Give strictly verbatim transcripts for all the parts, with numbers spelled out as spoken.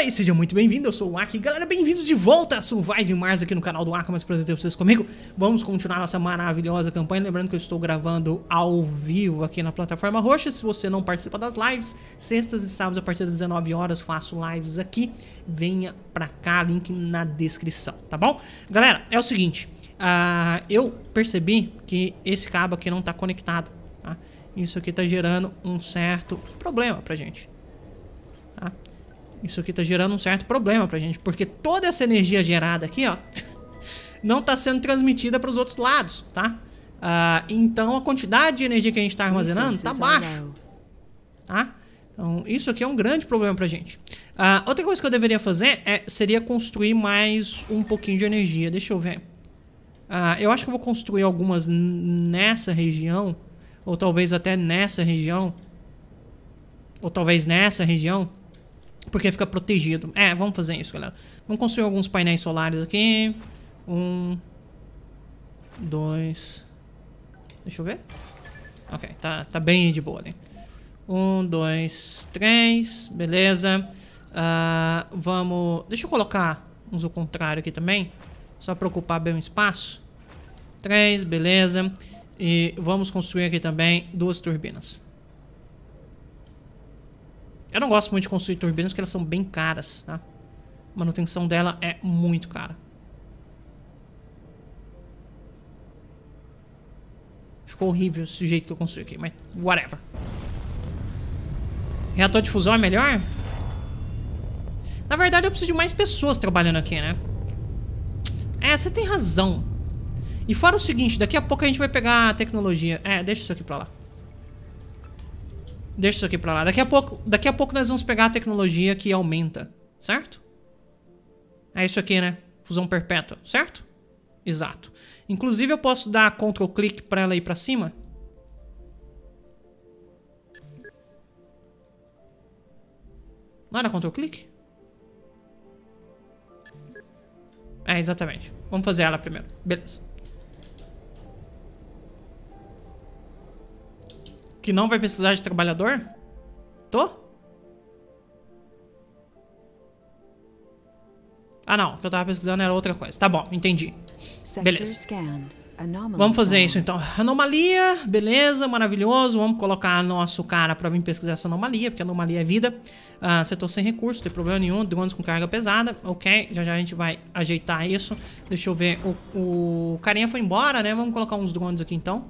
Fala aí, seja muito bem-vindo, eu sou o Aki. Galera, bem-vindos de volta a Surviving Mars aqui no canal do Aki, mas prazer ter vocês comigo. Vamos continuar nossa maravilhosa campanha, lembrando que eu estou gravando ao vivo aqui na plataforma roxa. Se você não participa das lives, sextas e sábados a partir das dezenove horas faço lives aqui. Venha pra cá, link na descrição, tá bom? Galera, é o seguinte, uh, eu percebi que esse cabo aqui não tá conectado, tá? Isso aqui tá gerando um certo problema pra gente, tá? Isso aqui tá gerando um certo problema pra gente, porque toda essa energia gerada aqui, ó, não tá sendo transmitida para os outros lados, tá? Uh, então a quantidade de energia que a gente tá armazenando tá baixo, tá? Então isso aqui é um grande problema pra gente. Uh, outra coisa que eu deveria fazer é, seria construir mais um pouquinho de energia. Deixa eu ver. Uh, eu acho que eu vou construir algumas nessa região, ou talvez até nessa região, ou talvez nessa região. Porque fica protegido. É, vamos fazer isso, galera. Vamos construir alguns painéis solares aqui. Um, dois. Deixa eu ver. Ok, tá, tá bem de boa ali. Um, dois, três. Beleza. uh, Vamos... Deixa eu colocar uns ao contrário aqui também, só pra ocupar bem o espaço. Três, beleza. E vamos construir aqui também duas turbinas. Eu não gosto muito de construir turbinas porque elas são bem caras, tá? A manutenção dela é muito cara. Ficou horrível esse jeito que eu construí aqui, mas whatever. Reator de fusão é melhor? Na verdade eu preciso de mais pessoas trabalhando aqui, né? É, você tem razão. E fora o seguinte, daqui a pouco a gente vai pegar a tecnologia. É, deixa isso aqui pra lá. Deixa isso aqui pra lá. Daqui a pouco, daqui a pouco nós vamos pegar a tecnologia que aumenta, certo? É isso aqui, né? Fusão perpétua, certo? Exato. Inclusive eu posso dar Ctrl clique pra ela ir pra cima. Não era Ctrl clique? É, exatamente. Vamos fazer ela primeiro. Beleza. Que não vai precisar de trabalhador? Tô? Ah, não. O que eu tava pesquisando era outra coisa. Tá bom, entendi. Beleza. Vamos fazer isso, então. Anomalia. Beleza, maravilhoso. Vamos colocar nosso cara pra vir pesquisar essa anomalia, porque anomalia é vida. Ah, setor sem recurso, não tem problema nenhum. Drones com carga pesada. Ok, já já a gente vai ajeitar isso. Deixa eu ver. O, o carinha foi embora, né? Vamos colocar uns drones aqui, então.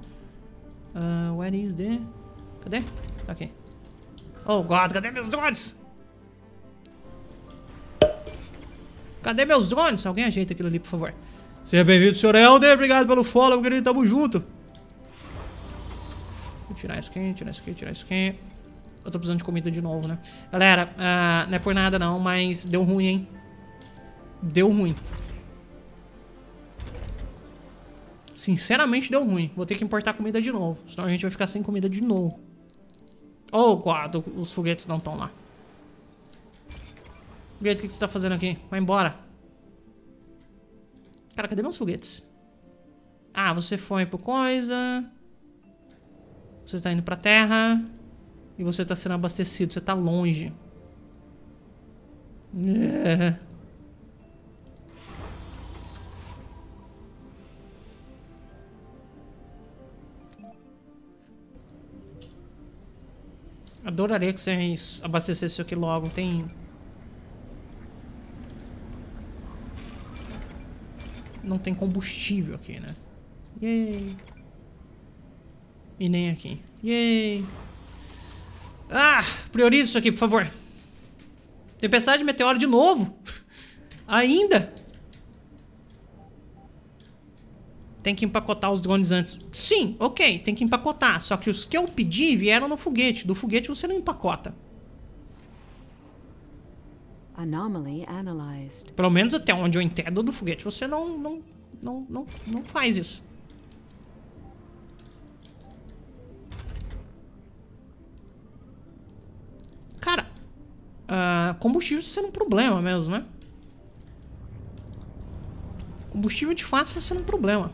Uh, where is the... Cadê? Tá aqui. Oh, God, cadê meus drones? Cadê meus drones? Alguém ajeita aquilo ali, por favor. Seja bem-vindo, senhor Helder. Obrigado pelo follow, meu querido. Tamo junto. Vou tirar isso aqui, tirar isso aqui, tirar isso aqui. Eu tô precisando de comida de novo, né? Galera, uh, não é por nada não, mas deu ruim, hein? Deu ruim. Sinceramente deu ruim. Vou ter que importar comida de novo, senão a gente vai ficar sem comida de novo. Oh, guarda, os foguetes não estão lá. Foguete, o que você tá fazendo aqui? Vai embora. Cara, cadê meus foguetes? Ah, você foi por coisa. Você tá indo pra terra. E você tá sendo abastecido, você tá longe. É... Adoraria que vocês abastecessem isso aqui logo. Tem... Não tem combustível aqui, né? Yay! E nem aqui. Yay! Ah! Prioriza isso aqui, por favor. Tempestade de meteoro de novo? Ainda? Tem que empacotar os drones antes. Sim, ok, tem que empacotar. Só que os que eu pedi vieram no foguete. Do foguete você não empacota. Anomaly analyzed. Pelo menos até onde eu entendo do foguete você não, não, não, não, não faz isso. Cara, uh, combustível está sendo um problema mesmo, né? Combustível de fato está sendo um problema.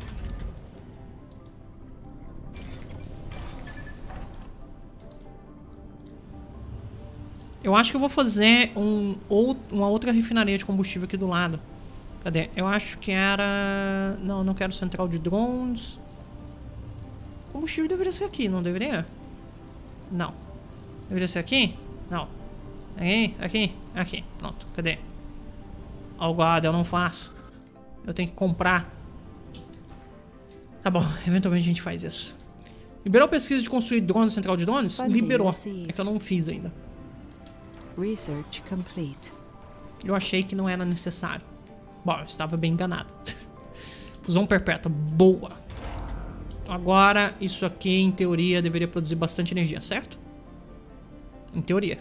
Eu acho que eu vou fazer um, ou, uma outra refinaria de combustível aqui do lado. Cadê? Eu acho que era... Não, não quero central de drones. O combustível deveria ser aqui, não deveria? Não. Deveria ser aqui? Não. Aqui, aqui, aqui. Pronto, cadê? Ó, guarda, eu não faço. Eu tenho que comprar. Tá bom, eventualmente a gente faz isso. Liberou pesquisa de construir drones, central de drones? Liberou. É que eu não fiz ainda. Research complete. Eu achei que não era necessário. Bom, eu estava bem enganado. Fusão perpétua. Boa. Agora, isso aqui, em teoria, deveria produzir bastante energia, certo? Em teoria.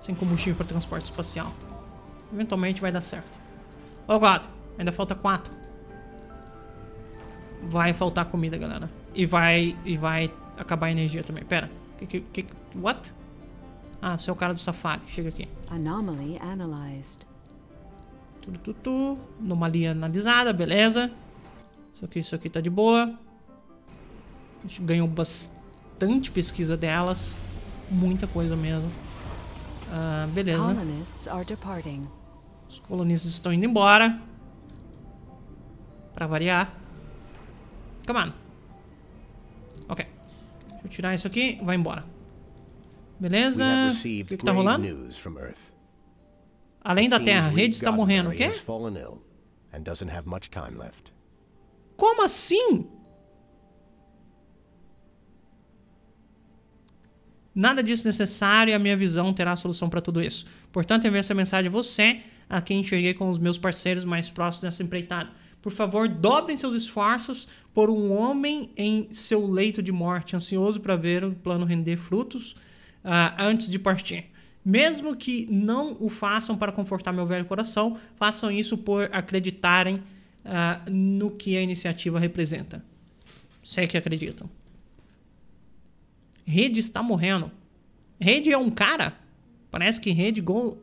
Sem combustível para transporte espacial. Eventualmente vai dar certo. Ó, guarda. Ainda falta quatro. Vai faltar comida, galera. E vai, e vai acabar a energia também. Pera. Que, que, que, what? Ah, você é o cara do safari. Chega aqui. Anomaly analyzed. Tudo, tudo, tudo. Anomalia analisada, beleza. Isso aqui, isso aqui tá de boa. A gente ganhou bastante pesquisa delas. Muita coisa mesmo. Ah, beleza. Os colonistas estão indo embora. Pra variar. Come on. Ok. Deixa eu tirar isso aqui. Vai embora. Beleza? O que, que tá rolando? Além da Terra, Reed está morrendo. O quê? Como assim? Nada disso necessário e a minha visão terá a solução para tudo isso. Portanto, envio essa mensagem a você, a quem enxerguei com os meus parceiros mais próximos dessa empreitada. Por favor, dobrem seus esforços por um homem em seu leito de morte, ansioso para ver o plano render frutos uh, antes de partir. Mesmo que não o façam para confortar meu velho coração, façam isso por acreditarem uh, no que a iniciativa representa. Sei que acreditam. Reed está morrendo. Reed é um cara? Parece que Reed Go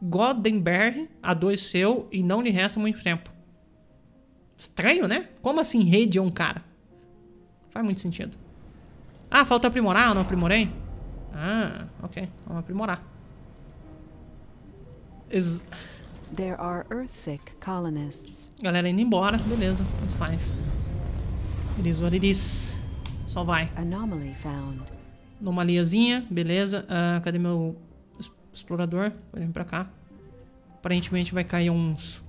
Goldenberg adoeceu e não lhe resta muito tempo. Estranho, né? Como assim Reed é um cara? Faz muito sentido. Ah, falta aprimorar. Eu não aprimorei? Ah, ok. Vamos aprimorar. Is... There are Earth-sick colonists. Galera indo embora. Beleza. Tanto faz. It is what it is. Só vai. Anomaly found. Anomaliazinha. Beleza. Uh, cadê meu explorador? Vou vir pra cá. Aparentemente vai cair uns...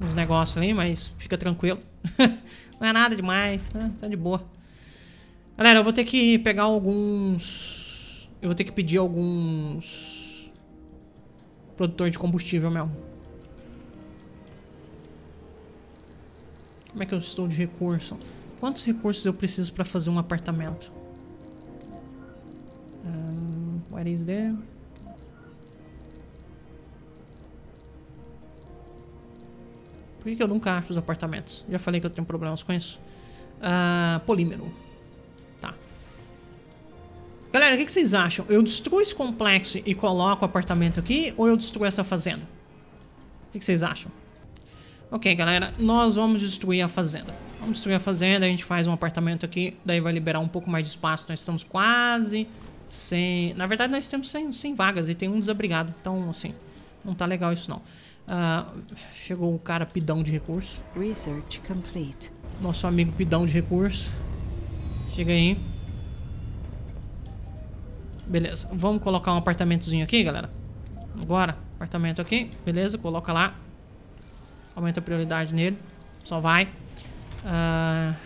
uns negócios ali, mas fica tranquilo. Não é nada demais, né? Tá de boa. Galera, eu vou ter que pegar alguns... Eu vou ter que pedir alguns... produtor de combustível mesmo. Como é que eu estou de recurso? Quantos recursos eu preciso pra fazer um apartamento? Um, what is there? Por que, que eu nunca acho os apartamentos? Já falei que eu tenho problemas com isso. Ah, polímero. Tá. Galera, o que, que vocês acham? Eu destruo esse complexo e coloco o apartamento aqui? Ou eu destruo essa fazenda? O que, que vocês acham? Ok, galera. Nós vamos destruir a fazenda. Vamos destruir a fazenda. A gente faz um apartamento aqui. Daí vai liberar um pouco mais de espaço. Nós estamos quase sem... Na verdade, nós temos cem vagas. E tem um desabrigado. Então, assim... Não tá legal isso não. Uh, chegou o cara pidão de recurso. Research complete. Nosso amigo pidão de recurso. Chega aí. Beleza. Vamos colocar um apartamentozinho aqui, galera. Agora, apartamento aqui. Beleza, coloca lá. Aumenta a prioridade nele. Só vai. Uh,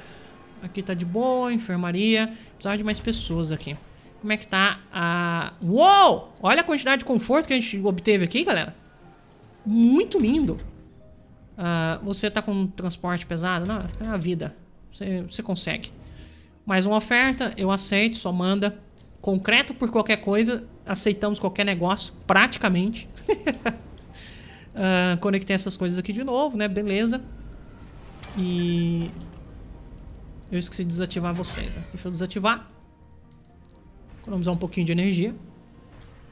aqui tá de boa, enfermaria. Precisava de mais pessoas aqui. Como é que tá a... Uou! Olha a quantidade de conforto que a gente obteve aqui, galera. Muito lindo. Uh, você tá com transporte pesado? Não, é a vida. Você, você consegue. Mais uma oferta, eu aceito, só manda. Concreto por qualquer coisa. Aceitamos qualquer negócio, praticamente. uh, conectei essas coisas aqui de novo, né? Beleza. E... Eu esqueci de desativar vocês, né? Deixa eu desativar. Vamos usar um pouquinho de energia.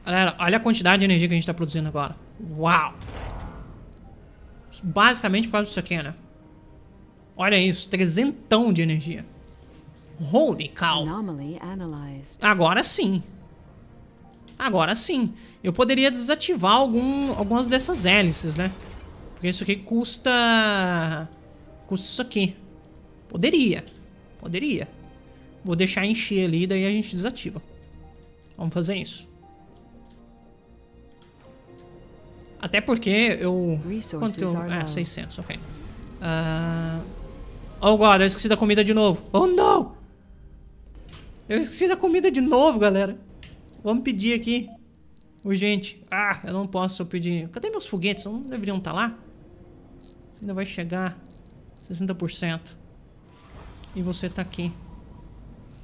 Galera, olha a quantidade de energia que a gente tá produzindo agora. Uau! Basicamente por causa disso aqui, né? Olha isso, trezentão de energia. Holy cow! Agora sim. Agora sim, eu poderia desativar algum, algumas dessas hélices, né? Porque isso aqui custa... Custa isso aqui. Poderia. Poderia. Vou deixar encher ali, daí a gente desativa. Vamos fazer isso. Até porque eu... Quanto que eu... Ah, seiscentos, ok. Uh... Oh, God, eu esqueci da comida de novo. Oh, não! Eu esqueci da comida de novo, galera. Vamos pedir aqui. Urgente. Ah, eu não posso pedir. Cadê meus foguetes? Não deveriam estar lá? Você ainda vai chegar sessenta por cento. E você tá aqui.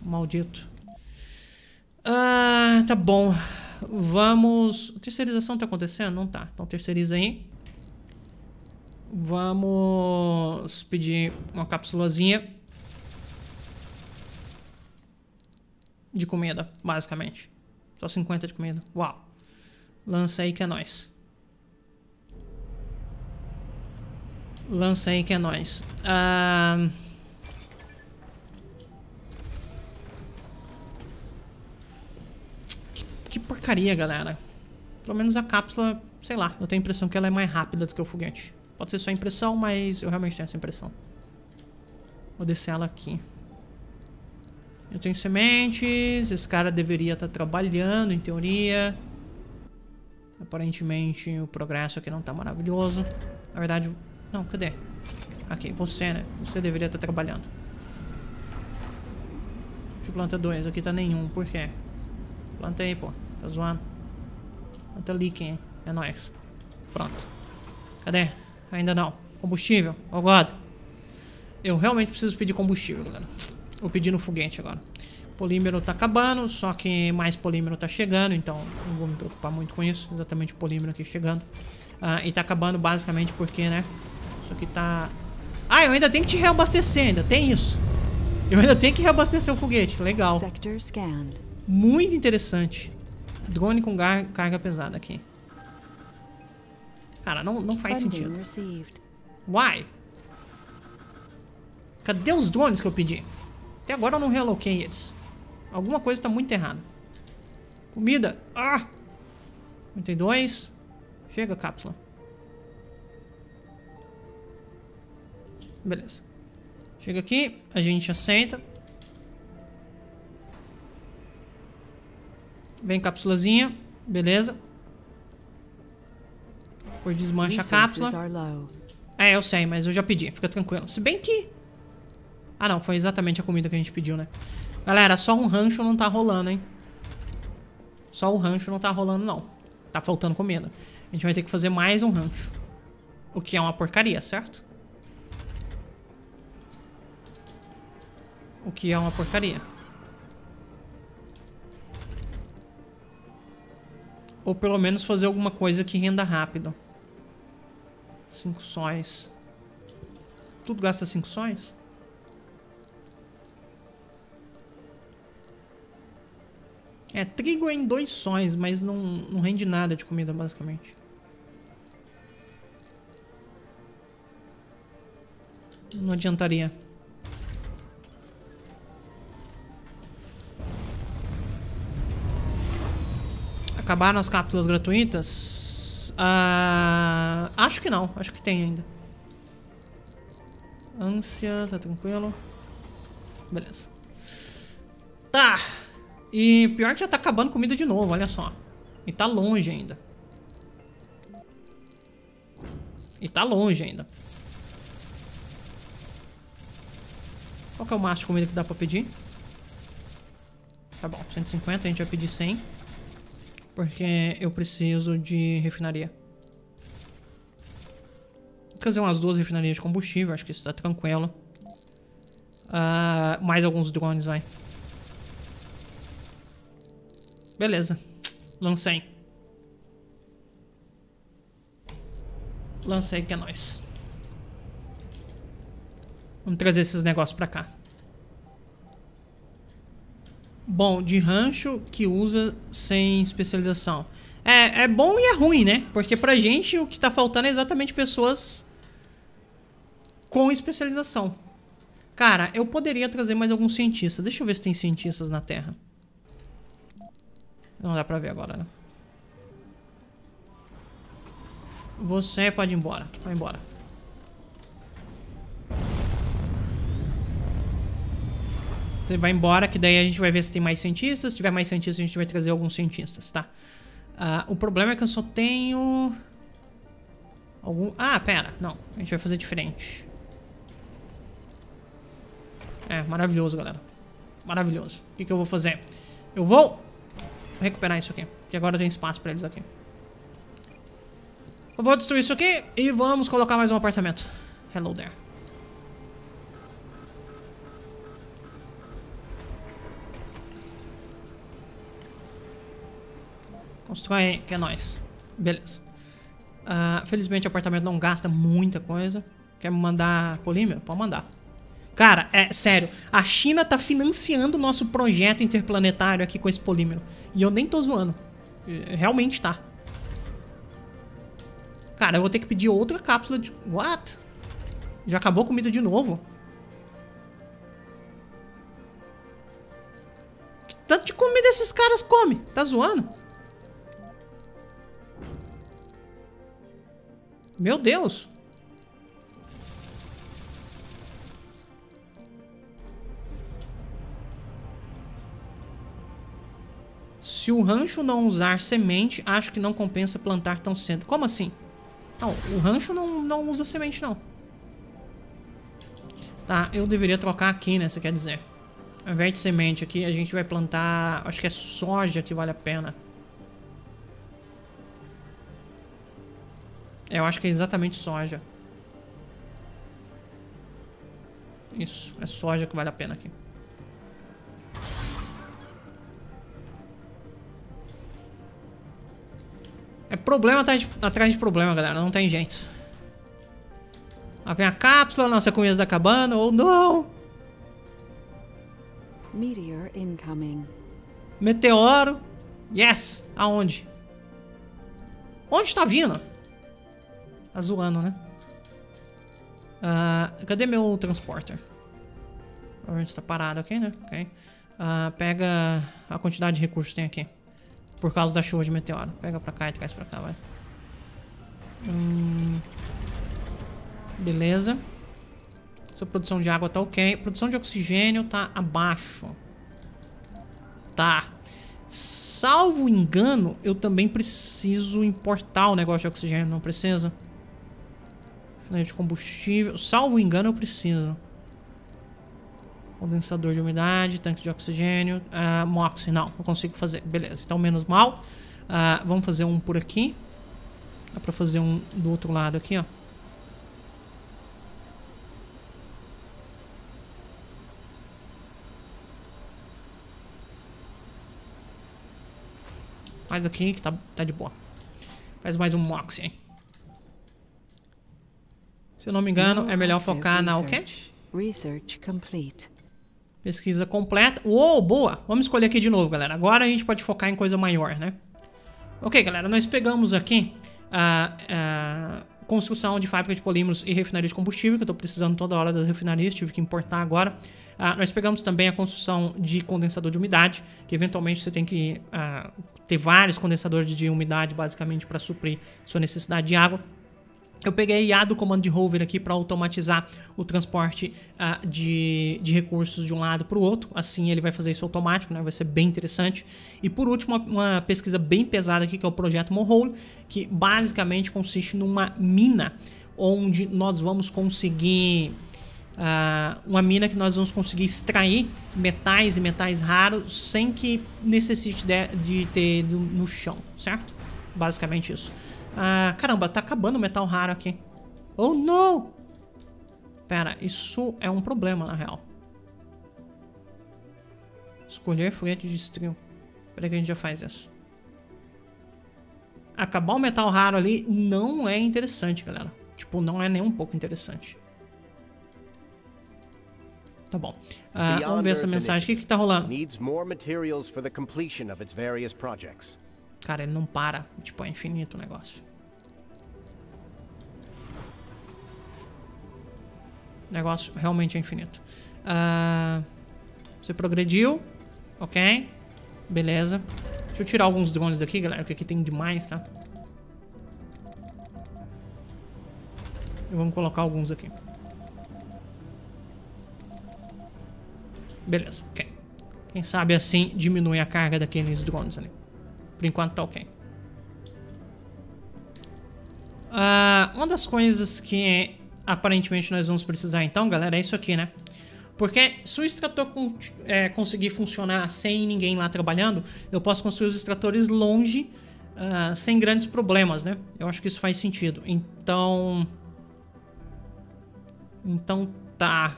Maldito. Ah, tá bom. Vamos... Terceirização tá acontecendo? Não tá. Então terceiriza aí. Vamos pedir uma cápsulazinha de comida, basicamente. Só cinquenta de comida. Uau. Lança aí que é nóis. Lança aí que é nóis. Ah... Que, que porcaria, galera. Pelo menos a cápsula, sei lá, eu tenho a impressão que ela é mais rápida do que o foguete. Pode ser só impressão, mas eu realmente tenho essa impressão. Vou descer ela aqui. Eu tenho sementes, esse cara deveria estar trabalhando, em teoria. Aparentemente o progresso aqui não tá maravilhoso. Na verdade, não, cadê? Aqui, você, né? Você deveria estar trabalhando. Planta dois, aqui tá nenhum, por quê? Planta aí, pô, tá zoando. Planta líquen, é nóis. Pronto. Cadê? Ainda não. Combustível, oh God. Eu realmente preciso pedir combustível, galera. Vou pedir no foguete agora. Polímero tá acabando, só que mais polímero tá chegando, então não vou me preocupar muito com isso. Exatamente o polímero aqui chegando. Ah, e tá acabando basicamente porque, né? Isso aqui tá... Ah, eu ainda tenho que te reabastecer, ainda tem isso. Eu ainda tenho que reabastecer o foguete, legal. Muito interessante. Drone com carga pesada aqui. Cara, não, não faz sentido. Why? Cadê os drones que eu pedi? Até agora eu não realoquei eles. Alguma coisa tá muito errada. Comida. Ah! cinquenta e dois. Chega, cápsula. Beleza. Chega aqui. A gente aceita. Vem cápsulazinha. Beleza. Depois desmancha a cápsula. É, eu sei, mas eu já pedi. Fica tranquilo. Se bem que... Ah, não. Foi exatamente a comida que a gente pediu, né? Galera, só um rancho não tá rolando, hein? Só o rancho não tá rolando, não. Tá faltando comida. A gente vai ter que fazer mais um rancho. O que é uma porcaria, certo? O que é uma porcaria. Ou pelo menos fazer alguma coisa que renda rápido. Cinco sóis. Tudo gasta cinco sóis? É, trigo é em dois sóis, mas não, não rende nada de comida, basicamente. Não adiantaria. Acabaram as cápsulas gratuitas? Ah, acho que não, acho que tem ainda. Ânsia, tá tranquilo. Beleza. Tá. E pior que já tá acabando comida de novo, olha só. E tá longe ainda. E tá longe ainda. Qual que é o máximo de comida que dá pra pedir? Tá bom, cento e cinquenta, a gente vai pedir cem. Porque eu preciso de refinaria. Vou fazer umas duas refinarias de combustível, acho que isso tá tranquilo. Uh, mais alguns drones, vai. Beleza. Lancei. Lancei que é nóis. Vamos trazer esses negócios pra cá. Bom, de rancho que usa sem especialização. É, é bom e é ruim, né? Porque pra gente o que tá faltando é exatamente pessoas com especialização. Cara, eu poderia trazer mais alguns cientistas. Deixa eu ver se tem cientistas na Terra. Não dá pra ver agora, né? Você pode ir embora. Vai embora. Você vai embora, que daí a gente vai ver se tem mais cientistas. Se tiver mais cientistas, a gente vai trazer alguns cientistas, tá? Uh, o problema é que eu só tenho... Algum... Ah, pera. Não. A gente vai fazer diferente. É, maravilhoso, galera. Maravilhoso. O que que eu vou fazer? Eu vou recuperar isso aqui. Que agora tem espaço pra eles aqui. Eu vou destruir isso aqui e vamos colocar mais um apartamento. Hello there. Constrói aí, que é nóis. Beleza. Uh, felizmente o apartamento não gasta muita coisa. Quer mandar polímero? Pode mandar. Cara, é sério. A China tá financiando o nosso projeto interplanetário aqui com esse polímero. E eu nem tô zoando. Realmente tá. Cara, eu vou ter que pedir outra cápsula de... What? Já acabou a comida de novo? Que tanto de comida esses caras comem? Tá zoando? Meu Deus. Se o rancho não usar semente, acho que não compensa plantar tão cedo. Como assim? Não, o rancho não, não usa semente, não. Tá, eu deveria trocar aqui, né? Você quer dizer. Ao invés de semente aqui, a gente vai plantar... Acho que é soja que vale a pena. Eu acho que é exatamente soja. Isso, é soja que vale a pena aqui. É problema atrás de, atrás de problema, galera. Não tem jeito. Lá vem a cápsula, nossa comida tá acabando. Ou não! Meteor incoming. Meteoro. Yes! Aonde? Onde tá vindo? Tá zoando, né? Uh, cadê meu transporter? A gente tá parado aqui, né? Ok. Uh, pega a quantidade de recursos que tem aqui. Por causa da chuva de meteoro. Pega pra cá e traz pra cá, vai. Hum, beleza. Essa produção de água tá ok. Produção de oxigênio tá abaixo. Tá. Salvo engano, eu também preciso importar o negócio de oxigênio. Não precisa? Final de combustível. Salvo engano, eu preciso. Condensador de umidade, tanque de oxigênio, uh, moxie, não, não consigo fazer. Beleza, então menos mal. Uh, vamos fazer um por aqui. Dá pra fazer um do outro lado aqui, ó. Faz aqui que tá, tá de boa. Faz mais um moxie, hein. Se eu não me engano, é melhor focar na o quê? Research complete. Pesquisa completa. Uou, boa! Vamos escolher aqui de novo, galera. Agora a gente pode focar em coisa maior, né? Ok, galera, nós pegamos aqui a, a construção de fábrica de polímeros e refinaria de combustível, que eu tô precisando toda hora das refinarias, tive que importar agora. Uh, nós pegamos também a construção de condensador de umidade, que eventualmente você tem que uh, ter vários condensadores de umidade, basicamente, para suprir sua necessidade de água. Eu peguei a I A do comando de rover aqui para automatizar o transporte uh, de, de recursos de um lado para o outro. Assim ele vai fazer isso automático, né? Vai ser bem interessante. E por último, uma, uma pesquisa bem pesada aqui, que é o projeto Mohol, que basicamente consiste numa mina, onde nós vamos conseguir... Uh, uma mina que nós vamos conseguir extrair metais e metais raros sem que necessite de, de ter ido no chão, certo? Basicamente isso. Ah, caramba, tá acabando o metal raro aqui. Oh, não! Pera, isso é um problema, na real. Escolher foguete de estrio. Peraí que a gente já faz isso. Acabar o metal raro ali não é interessante, galera. Tipo, não é nem um pouco interessante. Tá bom. Ah, vamos ver essa mensagem. O que que tá rolando? Cara, ele não para. Tipo, é infinito o negócio. O negócio realmente é infinito. Uh, você progrediu. Ok. Beleza. Deixa eu tirar alguns drones daqui, galera, porque aqui tem demais, tá? E vamos colocar alguns aqui. Beleza, ok. Quem sabe assim diminui a carga daqueles drones ali. Por enquanto tá ok. Ah, uma das coisas que aparentemente nós vamos precisar então, galera, é isso aqui, né? Porque se o extrator con é, conseguir funcionar sem ninguém lá trabalhando, eu posso construir os extratores longe, uh, sem grandes problemas, né? Eu acho que isso faz sentido. Então... Então tá...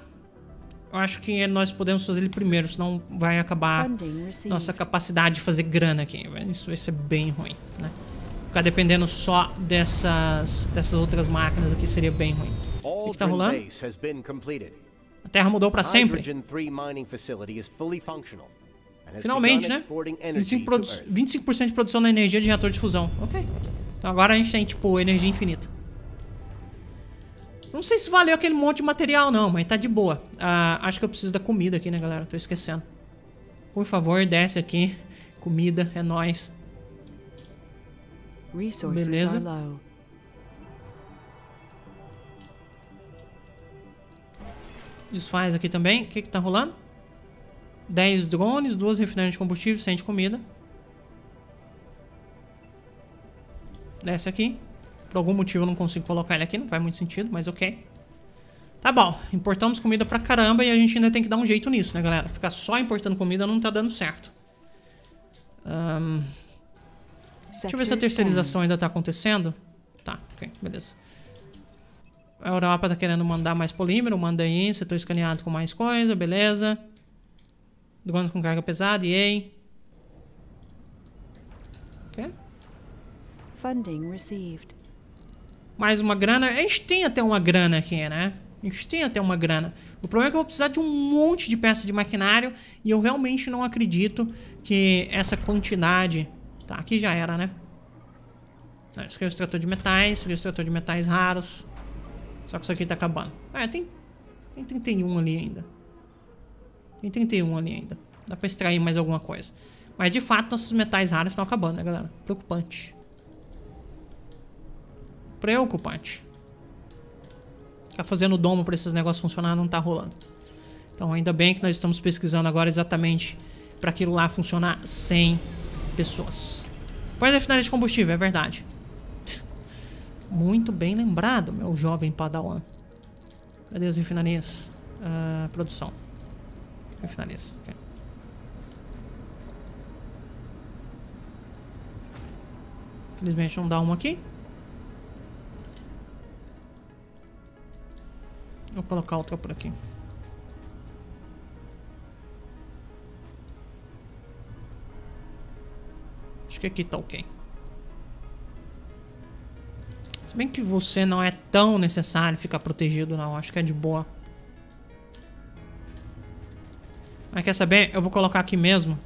Eu acho que nós podemos fazer ele primeiro, senão vai acabar nossa capacidade de fazer grana aqui. Isso vai ser bem ruim, né? Ficar dependendo só dessas, dessas outras máquinas aqui seria bem ruim. O que que tá rolando? A Terra mudou para sempre. Finalmente, né? vinte e cinco por cento de produção da energia de reator de fusão. Ok. Então agora a gente tem, tipo, energia infinita. Não sei se valeu aquele monte de material, não, mas tá de boa. Ah, acho que eu preciso da comida aqui, né, galera? Tô esquecendo. Por favor, desce aqui. Comida, é nóis. Beleza. Desfaz aqui também. O que que tá rolando? dez drones, duas refinarias de combustível, cem de comida. Desce aqui. Por algum motivo eu não consigo colocar ele aqui, não faz muito sentido, mas ok. Tá bom, importamos comida pra caramba e a gente ainda tem que dar um jeito nisso, né, galera? Ficar só importando comida não tá dando certo. Um... Deixa eu ver se a terceirização ainda tá acontecendo. Tá, ok, beleza. A Europa tá querendo mandar mais polímero, manda aí, setor escaneado com mais coisa, beleza. Drones com carga pesada, yay. Ok. Funding received. Mais uma grana. A gente tem até uma grana aqui, né? A gente tem até uma grana. O problema é que eu vou precisar de um monte de peça de maquinário e eu realmente não acredito que essa quantidade... Tá, aqui já era, né? Não, isso aqui é o extrator de metais, isso aqui é o extrator de metais raros. Só que isso aqui tá acabando. Ah, tem, tem trinta e um ali ainda. Tem trinta e um ali ainda. Dá pra extrair mais alguma coisa. Mas de fato nossos metais raros estão acabando, né, galera? Preocupante. Preocupante. Ficar fazendo domo pra esses negócios funcionar não tá rolando. Então ainda bem que nós estamos pesquisando agora exatamente pra aquilo lá funcionar sem pessoas. Pois é, refinaria de combustível, é verdade. Muito bem lembrado, meu jovem padawan. Cadê as refinarias? Uh, produção. Refinarias, ok. Infelizmente não dá uma aqui. Vou colocar outra por aqui. Acho que aqui tá ok. Se bem que você não é tão necessário ficar protegido, não. Acho que é de boa. Mas quer saber? Eu vou colocar aqui mesmo.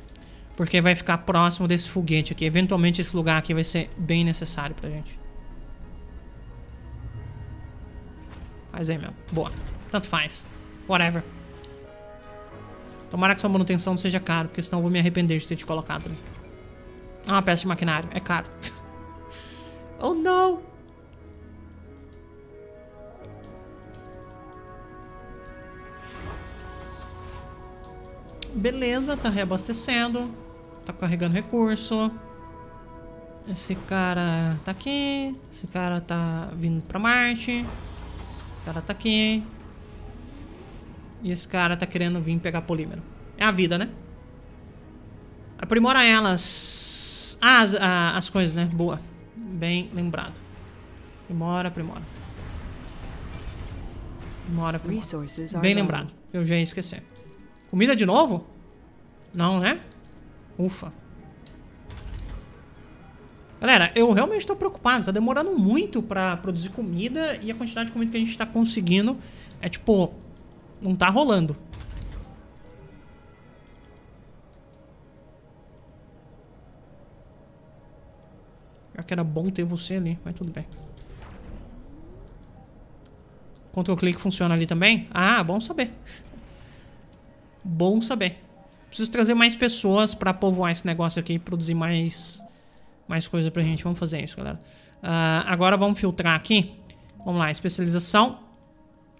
Porque vai ficar próximo desse foguete aqui. Eventualmente esse lugar aqui vai ser bem necessário pra gente. Faz aí mesmo. Boa. Tanto faz. Whatever. Tomara que sua manutenção não seja cara, porque senão eu vou me arrepender de ter te colocado ali. Ah, uma peça de maquinário. É caro. Oh, não! Beleza, tá reabastecendo. Tá carregando recurso. Esse cara tá aqui. Esse cara tá vindo pra Marte. Esse cara tá aqui. E esse cara tá querendo vir pegar polímero. É a vida, né? Aprimora elas. Ah, as, ah, as coisas, né? Boa. Bem lembrado. Aprimora, aprimora. Aprimora, aprimora. Bem lembrado. Eu já ia esquecer. Comida de novo? Não, né? Ufa. Galera, eu realmente tô preocupado. Tá demorando muito pra produzir comida. E a quantidade de comida que a gente tá conseguindo é tipo... Não tá rolando. Pior que era bom ter você ali, mas tudo bem. Ctrl clique funciona ali também? Ah, bom saber. Bom saber. Preciso trazer mais pessoas pra povoar esse negócio aqui e produzir mais, mais coisa pra gente. Vamos fazer isso, galera. Uh, agora vamos filtrar aqui. Vamos lá, especialização.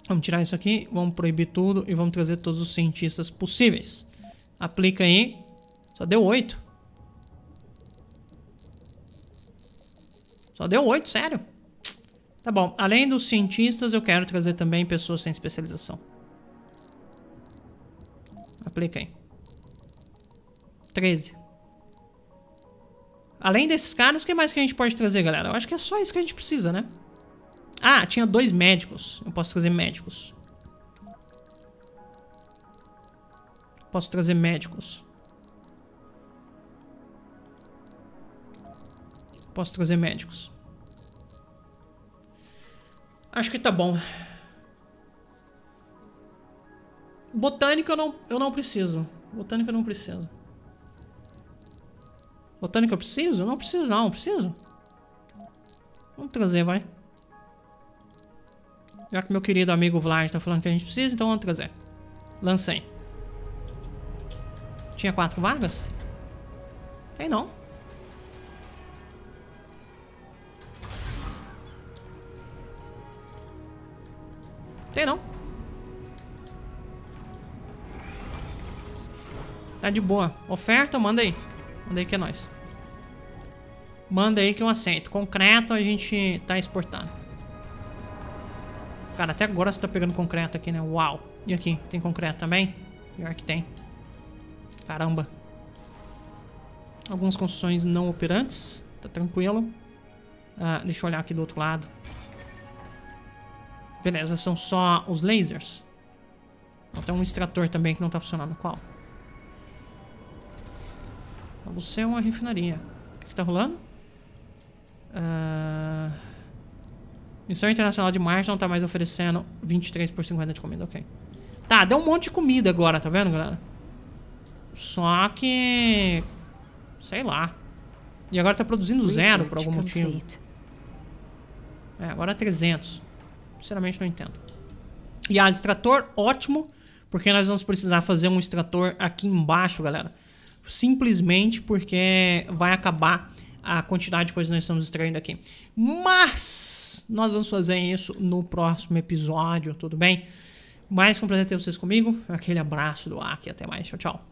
Vamos tirar isso aqui, vamos proibir tudo e vamos trazer todos os cientistas possíveis. Aplica aí. Só deu oito. Só deu oito, sério? Tá bom, além dos cientistas, eu quero trazer também pessoas sem especialização. Aplica aí. treze. Além desses caras, o que mais que a gente pode trazer, galera? Eu acho que é só isso que a gente precisa, né? Ah, tinha dois médicos. Eu posso trazer médicos. Posso trazer médicos. Posso trazer médicos. Acho que tá bom. Botânica eu não, eu não preciso. Botânica eu não preciso. Botânica eu preciso? Eu não preciso não, eu preciso. Vamos trazer, vai. Já que meu querido amigo Vlad tá falando que a gente precisa, então vamos trazer. Lancei. Tinha quatro vagas? Tem não. Tem não. Tá de boa. Oferta, manda aí. Manda aí que é nóis. Manda aí que eu aceito. Concreto a gente tá exportando. Cara, até agora você tá pegando concreto aqui, né? Uau. E aqui, tem concreto também? Pior que tem. Caramba. Algumas construções não operantes. Tá tranquilo. Ah, deixa eu olhar aqui do outro lado. Beleza, são só os lasers. Não, tem um extrator também que não tá funcionando. Qual? Você é uma refinaria. O que tá rolando? Ah... Missão Internacional de Marte não tá mais oferecendo vinte e três por cinquenta de comida, ok. Tá, deu um monte de comida agora, tá vendo, galera? Só que... sei lá. E agora tá produzindo zero por algum motivo. É, agora é trezentos. Sinceramente não entendo. E a extrator, ótimo. Porque nós vamos precisar fazer um extrator aqui embaixo, galera. Simplesmente porque vai acabar a quantidade de coisas que nós estamos extraindo aqui. Mas nós vamos fazer isso no próximo episódio, tudo bem? Mais um prazer ter vocês comigo. Aquele abraço do Aki. Até mais. Tchau, tchau.